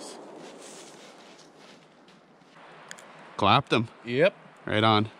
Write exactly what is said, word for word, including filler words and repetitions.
Nice. Clapped them. Yep. Right on.